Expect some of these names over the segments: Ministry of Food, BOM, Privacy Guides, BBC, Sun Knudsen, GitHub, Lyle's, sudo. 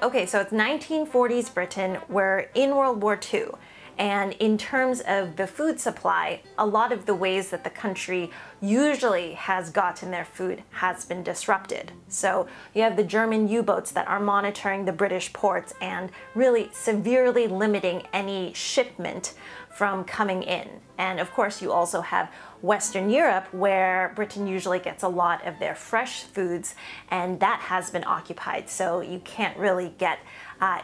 Okay, so it's 1940s Britain, we're in World War II, and in terms of the food supply, a lot of the ways that the country usually has gotten their food has been disrupted. So you have the German U-boats that are monitoring the British ports and really severely limiting any shipment from coming in. And of course, you also have Western Europe, where Britain usually gets a lot of their fresh foods, and that has been occupied, so you can't really get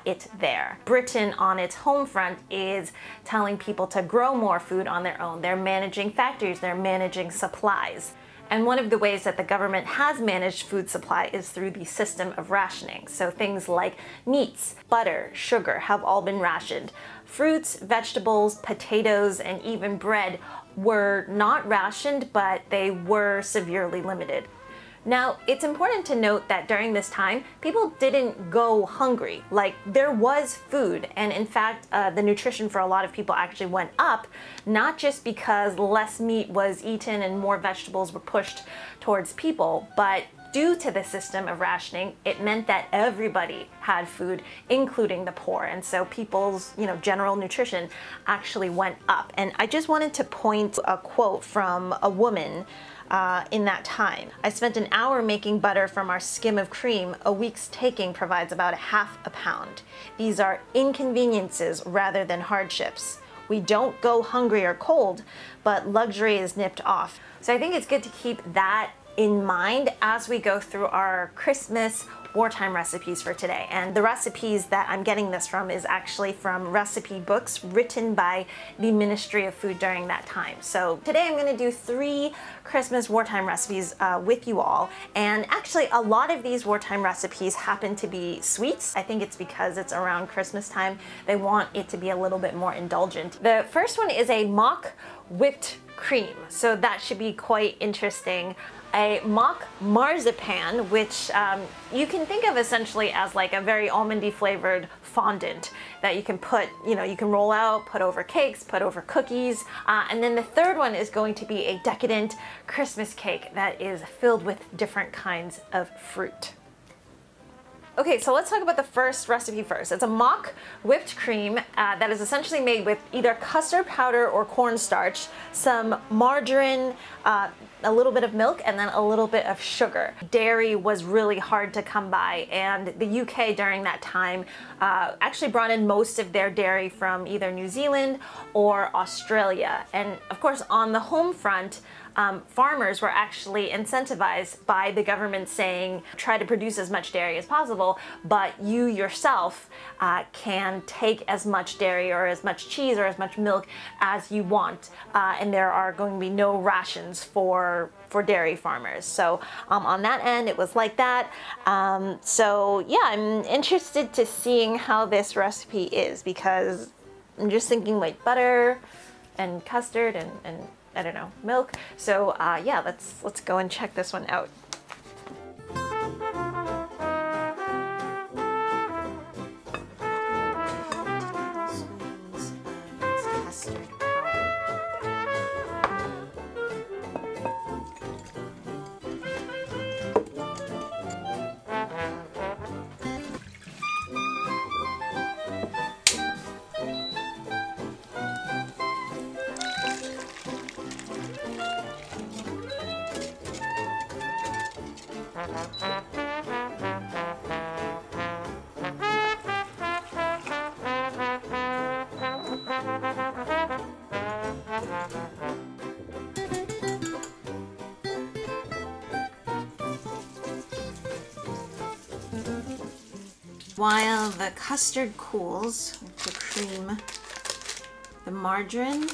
it there. Britain on its home front is telling people to grow more food on their own. They're managing factories, they're managing supplies. And one of the ways that the government has managed food supply is through the system of rationing. So things like meats, butter, sugar have all been rationed. Fruits, vegetables, potatoes, and even bread were not rationed, but they were severely limited. Now, it's important to note that during this time, people didn't go hungry. Like, there was food, and in fact, the nutrition for a lot of people actually went up, not just because less meat was eaten and more vegetables were pushed towards people, but due to the system of rationing, it meant that everybody had food, including the poor. And so people's, general nutrition actually went up. And I just wanted to point a quote from a woman in that time. "I spent an hour making butter from our skim of cream. A week's taking provides about ½ a pound. These are inconveniences rather than hardships. We don't go hungry or cold, but luxury is nipped off." So I think it's good to keep that in mind as we go through our Christmas wartime recipes for today. And the recipes that I'm getting this from is actually from recipe books written by the Ministry of Food during that time. So today I'm gonna do 3 Christmas wartime recipes with you all. And actually a lot of these wartime recipes happen to be sweets. I think it's because it's around Christmas time. They want it to be a little bit more indulgent. The first one is a mock whipped cream. So that should be quite interesting. A mock marzipan, which you can think of essentially as like a very almondy flavored fondant that you can put, you can roll out, put over cakes, put over cookies. And then the third one is going to be a decadent Christmas cake that is filled with different kinds of fruit. Okay, so let's talk about the first recipe first. It's a mock whipped cream that is essentially made with either custard powder or cornstarch, some margarine, a little bit of milk, and then a little bit of sugar. Dairy was really hard to come by, and the UK during that time actually brought in most of their dairy from either New Zealand or Australia. And of course, on the home front, farmers were actually incentivized by the government saying, try to produce as much dairy as possible, but you yourself can take as much dairy or as much cheese or as much milk as you want. And there are going to be no rations for dairy farmers. So on that end, it was like that. So yeah, I'm interested to seeing how this recipe is, because I'm just thinking like butter and custard and I don't know, milk. So yeah, let's go and check this one out. While the custard cools, the cream, the margarine,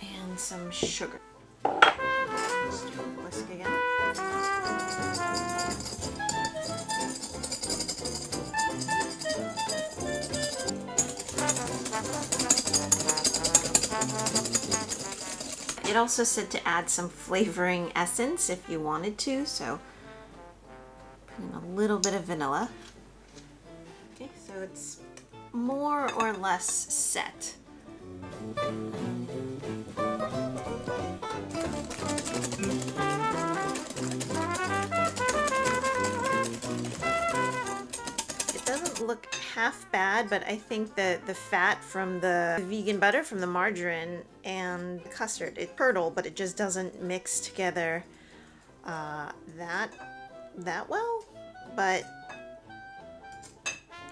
and some sugar. Just do a whisk again. It also said to add some flavoring essence if you wanted to, so put in a little bit of vanilla. Okay, so it's more or less set. doesn't look half bad, but I think that the fat from the vegan butter, from the margarine and the custard, it curdle, but it just doesn't mix together that well. But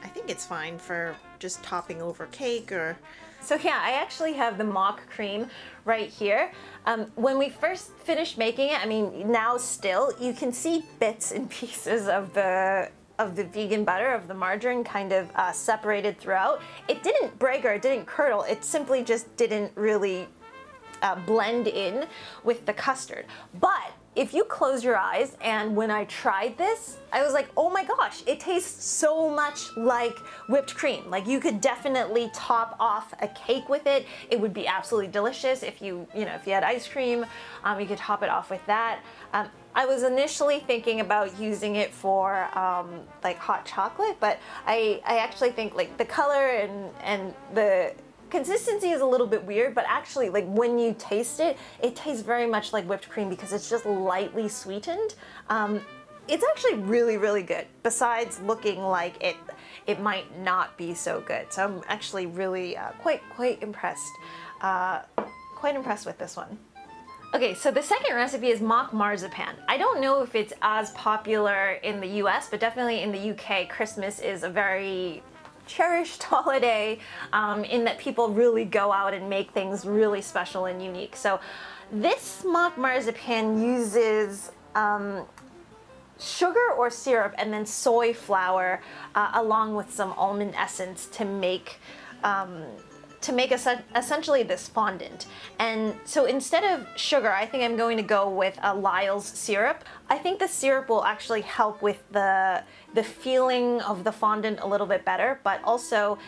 I think it's fine for just topping over cake or... So yeah, I actually have the mock cream right here. When we first finished making it, I mean, now still, you can see bits and pieces of the vegan butter, of the margarine, kind of separated throughout. It didn't break or it didn't curdle, it simply just didn't really blend in with the custard. But if you close your eyes, and when I tried this, I was like, oh my gosh, it tastes so much like whipped cream. Like, you could definitely top off a cake with it. It would be absolutely delicious. If you had ice cream, you could top it off with that. I was initially thinking about using it for like hot chocolate, but I actually think like the color and the consistency is a little bit weird, but actually, like, when you taste it, it tastes very much like whipped cream because it's just lightly sweetened. It's actually really, really good, besides looking like it might not be so good. So I'm actually really quite impressed. Quite impressed with this one. Okay, so the second recipe is mock marzipan. I don't know if it's as popular in the US, but definitely in the UK, Christmas is a very cherished holiday in that people really go out and make things really special and unique. So this mock marzipan uses sugar or syrup and then soy flour along with some almond essence to make essentially this fondant. And so instead of sugar, I think I'm going to go with a Lyle's syrup. I think the syrup will actually help with the feeling of the fondant a little bit better, but also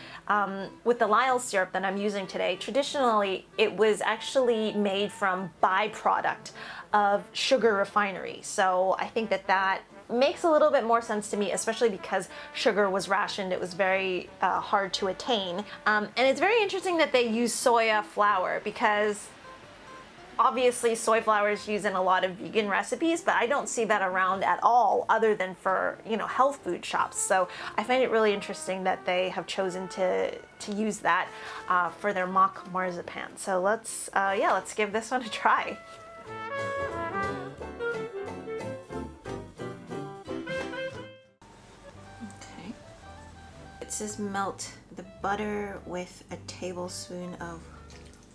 with the Lyle's syrup that I'm using today, traditionally it was actually made from byproduct of sugar refinery. So I think that makes a little bit more sense to me, especially because sugar was rationed. It was very hard to attain. And it's very interesting that they use soya flour, because obviously soy flour is used in a lot of vegan recipes, but I don't see that around at all other than for, you know, health food shops. So I find it really interesting that they have chosen to use that for their mock marzipan. So let's give this one a try. It says melt the butter with a tablespoon of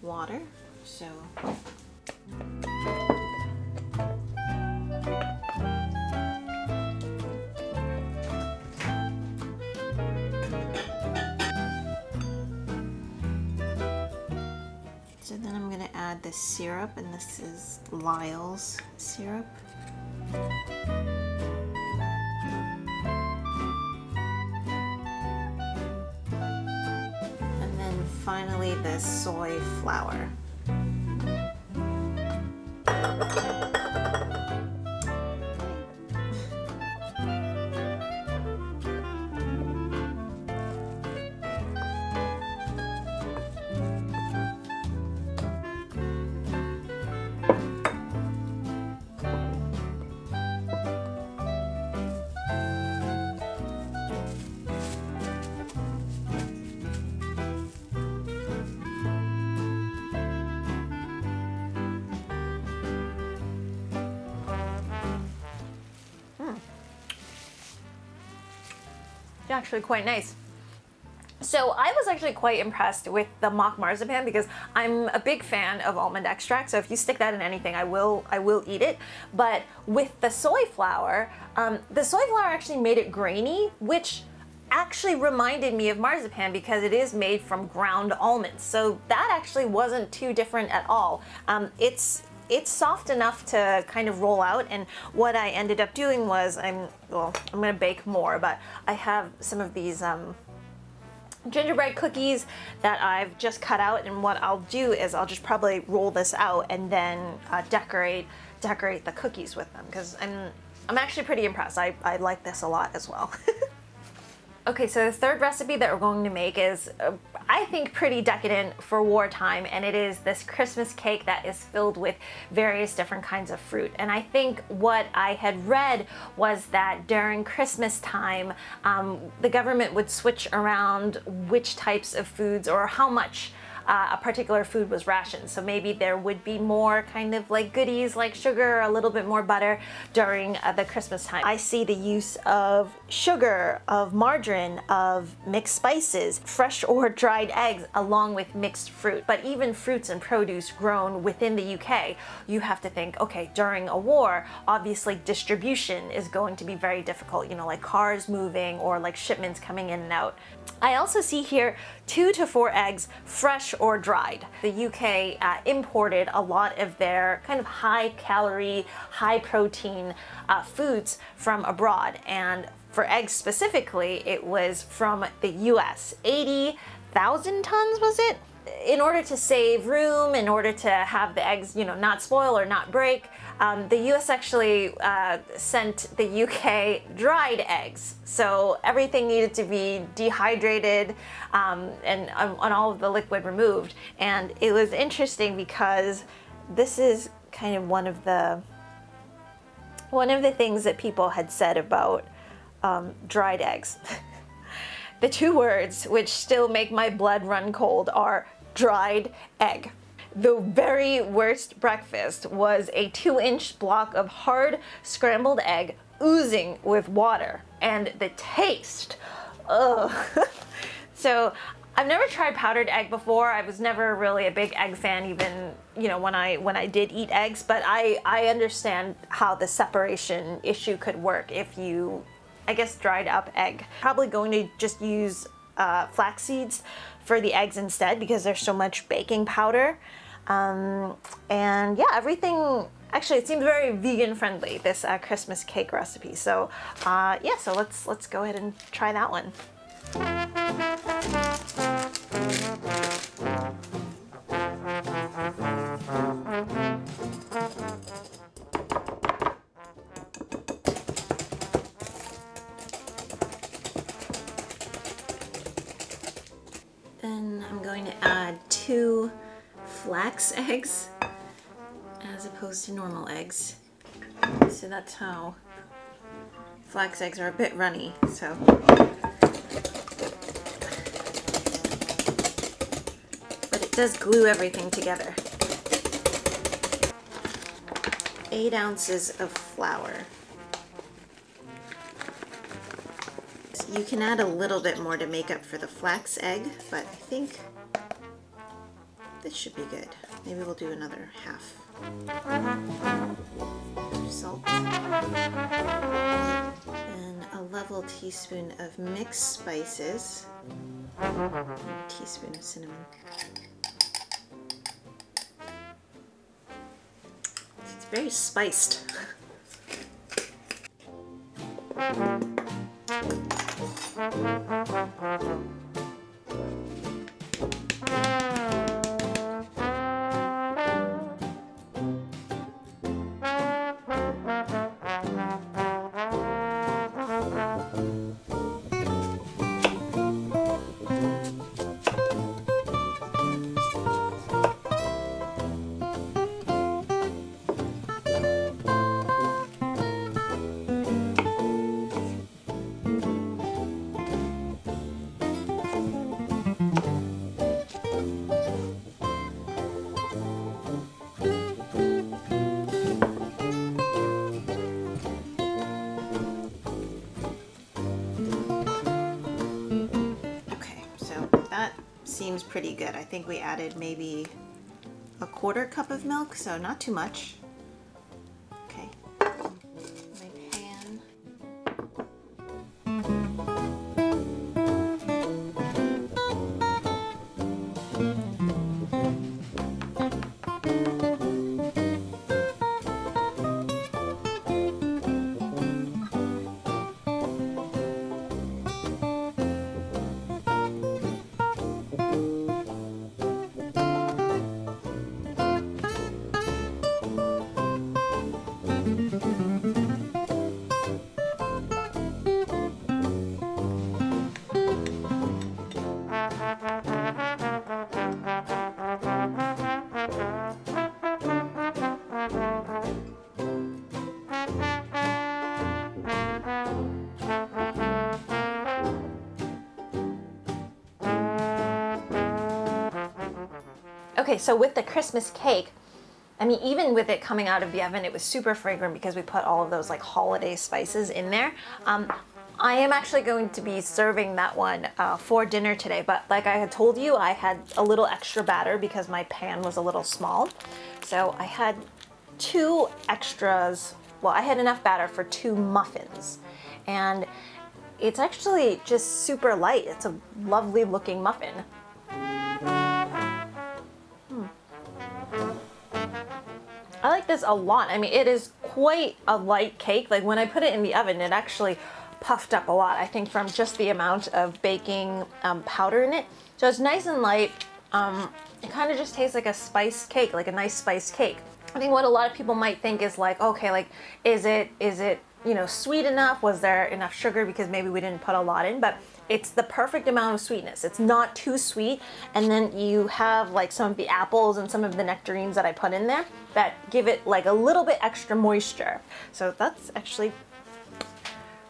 water, so... So then I'm going to add the syrup, and this is Lyle's syrup. Finally, the soy flour. Actually quite nice. So I was actually quite impressed with the mock marzipan because I'm a big fan of almond extract, so if you stick that in anything, I will eat it. But with the soy flour actually made it grainy, which actually reminded me of marzipan because it is made from ground almonds, so that actually wasn't too different at all. It's soft enough to kind of roll out, and what I ended up doing was I'm gonna bake more, but I have some of these gingerbread cookies that I've just cut out, and what I'll do is I'll just probably roll this out and then decorate the cookies with them, because I'm actually pretty impressed. I like this a lot as well. Okay, so the third recipe that we're going to make is I think pretty decadent for wartime, and it is this Christmas cake that is filled with various different kinds of fruit. And I think what I had read was that during Christmas time, the government would switch around which types of foods or how much a particular food was rationed. So maybe there would be more kind of like goodies like sugar, a little bit more butter during the Christmas time. I see the use of sugar, of margarine, of mixed spices, fresh or dried eggs, along with mixed fruit. But even fruits and produce grown within the UK, you have to think, okay, during a war, obviously distribution is going to be very difficult, you know, like cars moving or like shipments coming in and out. I also see here 2 to 4 eggs, fresh or dried. The UK imported a lot of their kind of high calorie, high protein foods from abroad, and for eggs specifically, it was from the US. 80,000 tons was it? In order to save room, in order to have the eggs, you know, not spoil or not break, the US actually sent the UK dried eggs. So everything needed to be dehydrated and all of the liquid removed. And it was interesting because this is kind of one of the things that people had said about dried eggs. The 2 words which still make my blood run cold are dried egg. The very worst breakfast was a 2-inch block of hard scrambled egg oozing with water, and the taste, ugh. So I've never tried powdered egg before. I was never really a big egg fan, even, you know, when I did eat eggs, but I understand how the separation issue could work if you, I guess, dried up egg. Probably going to just use flax seeds for the eggs instead because there's so much baking powder. And yeah, everything, actually it seems very vegan friendly, this Christmas cake recipe. So yeah, so let's go ahead and try that one. Flax eggs as opposed to normal eggs. So that's how flax eggs are a bit runny, so. But it does glue everything together. 8 ounces of flour. So you can add a little bit more to make up for the flax egg, but I think this should be good. Maybe we'll do another half. Salt. And a level teaspoon of mixed spices. A teaspoon of cinnamon. It's very spiced. Seems pretty good. I think we added maybe a 1/4 cup of milk, so not too much. Okay. My pan. Okay, so with the Christmas cake, I mean, even with it coming out of the oven, it was super fragrant because we put all of those like holiday spices in there. I am actually going to be serving that one for dinner today, but like I had told you, I had a little extra batter because my pan was a little small. So I had two extras. Well, I had enough batter for two muffins, and it's actually just super light. It's a lovely looking muffin. I like this a lot. I mean, it is quite a light cake. Like when I put it in the oven, it actually puffed up a lot, I think, from just the amount of baking powder in it. So it's nice and light. It kind of just tastes like a spiced cake, like a nice spiced cake. I think what a lot of people might think is like, okay, like, is it, you know, sweet enough? Was there enough sugar? Because maybe we didn't put a lot in, but it's the perfect amount of sweetness. It's not too sweet. And then you have like some of the apples and some of the nectarines that I put in there that give it like a little bit extra moisture. So that's actually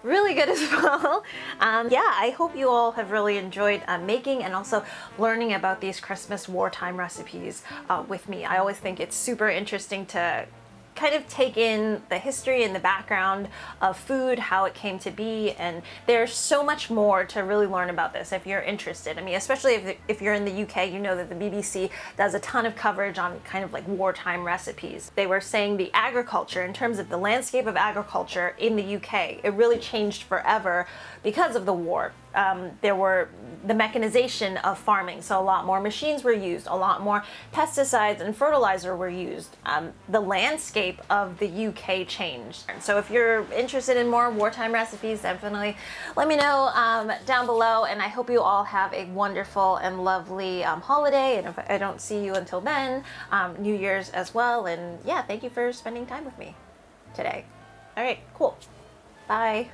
really good as well. Yeah, I hope you all have really enjoyed making and also learning about these Christmas wartime recipes with me. I always think it's super interesting to kind of take in the history and the background of food, how it came to be, and there's so much more to really learn about this if you're interested. I mean, especially if you're in the UK, you know that the BBC does a ton of coverage on kind of like wartime recipes. They were saying the agriculture, in terms of the landscape of agriculture in the UK, it really changed forever because of the war. There were the mechanization of farming, so a lot more machines were used, a lot more pesticides and fertilizer were used. The landscape of the UK changed. So if you're interested in more wartime recipes, definitely let me know down below, and I hope you all have a wonderful and lovely holiday, and if I don't see you until then, New Year's as well. And yeah, thank you for spending time with me today. All right, cool. Bye.